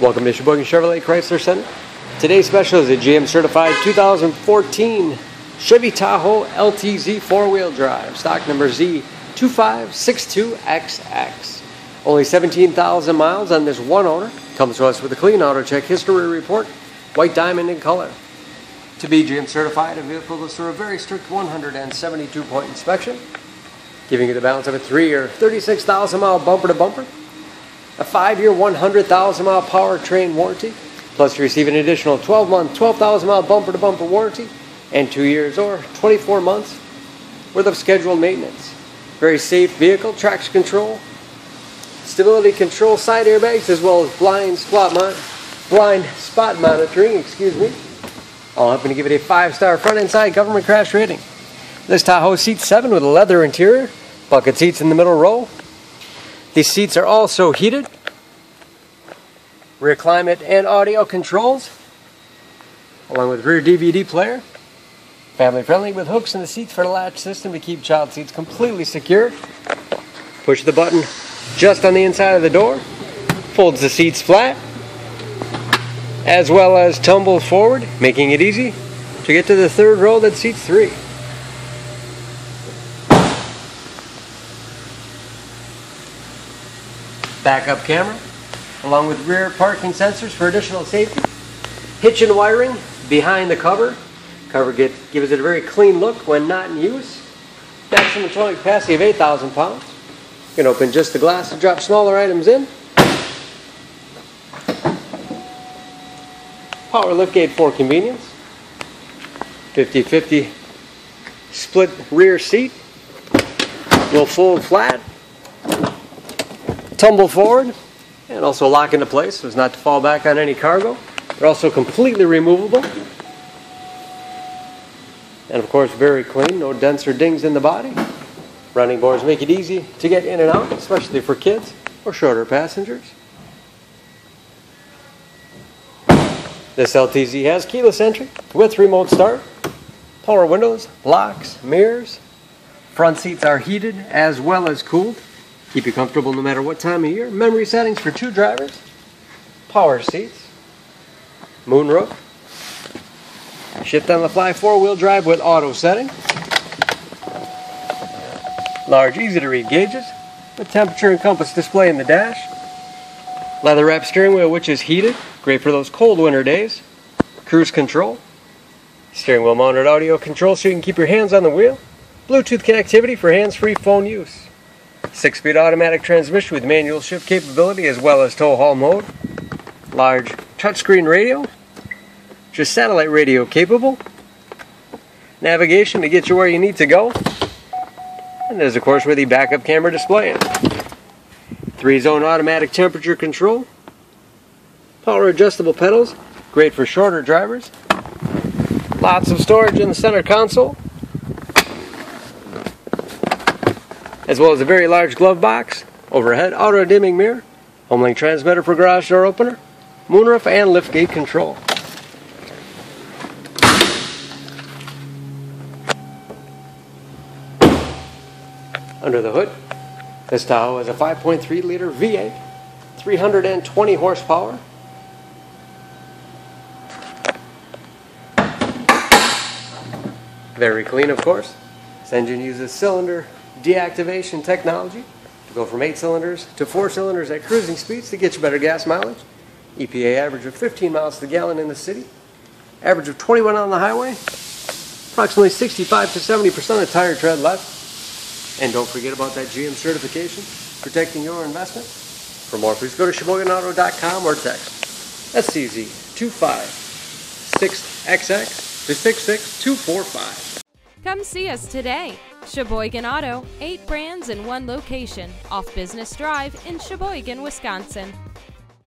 Welcome to Sheboygan Chevrolet Chrysler Center. Today's special is a GM certified 2014 Chevy Tahoe LTZ 4-wheel drive, stock number Z2562XX. Only 17,000 miles on this one owner. Comes to us with a clean auto check history report, white diamond in color. To be GM certified, a vehicle goes through a very strict 172-point inspection, giving you the balance of a 3-year, 36,000-mile bumper-to-bumper. A 5-year, 100,000-mile powertrain warranty, plus you receive an additional 12-month, 12,000-mile bumper-to-bumper warranty, and 2 years or 24 months worth of scheduled maintenance. Very safe vehicle, traction control, stability control, side airbags, as well as blind spot monitoring, all helping to give it a 5-star front-end side government crash rating. This Tahoe seats 7 with a leather interior, bucket seats in the middle row. These seats are also heated, rear climate and audio controls, along with rear DVD player. Family friendly with hooks in the seats for the latch system to keep child seats completely secure. Push the button just on the inside of the door, folds the seats flat, as well as tumbles forward, making it easy to get to the third row that seats 3. Backup camera, along with rear parking sensors for additional safety. Hitch and wiring behind the cover. Cover gives it a very clean look when not in use. Maximum towing capacity of 8,000 pounds. You can open just the glass to drop smaller items in. Power liftgate for convenience. 50-50 split rear seat. Will fold flat. Tumble forward and also lock into place so as not to fall back on any cargo. They're also completely removable and of course very clean, no dents or dings in the body. Running boards make it easy to get in and out, especially for kids or shorter passengers. This LTZ has keyless entry with remote start, power windows, locks, mirrors. Front seats are heated as well as cooled. Keep you comfortable no matter what time of year. Memory settings for 2 drivers. Power seats. Moonroof. Shift on the fly 4-wheel drive with auto setting. Large, easy to read gauges. The temperature and compass display in the dash. Leather wrapped steering wheel, which is heated. Great for those cold winter days. Cruise control. Steering wheel mounted audio control so you can keep your hands on the wheel. Bluetooth connectivity for hands-free phone use. 6-speed automatic transmission with manual shift capability as well as tow haul mode. Large touchscreen radio, just satellite radio capable. Navigation to get you where you need to go. And there's of course where the backup camera display is. 3-zone automatic temperature control. Power adjustable pedals, great for shorter drivers. Lots of storage in the center console, as well as a very large glove box, overhead auto dimming mirror, HomeLink transmitter for garage door opener, moonroof and liftgate control. Under the hood, this Tahoe has a 5.3 liter V8, 320 horsepower. Very clean, of course. This engine uses cylinder deactivation technology to go from 8 cylinders to 4 cylinders at cruising speeds to get you better gas mileage. EPA average of 15 miles to the gallon in the city, average of 21 on the highway, approximately 65 to 70% of tire tread left. And don't forget about that GM certification, protecting your investment. For more, please go to SheboyganAuto.com or text SCZ256XX to 66245. Come see us today. Sheboygan Auto, 8 brands in 1 location, off Business Drive in Sheboygan, Wisconsin.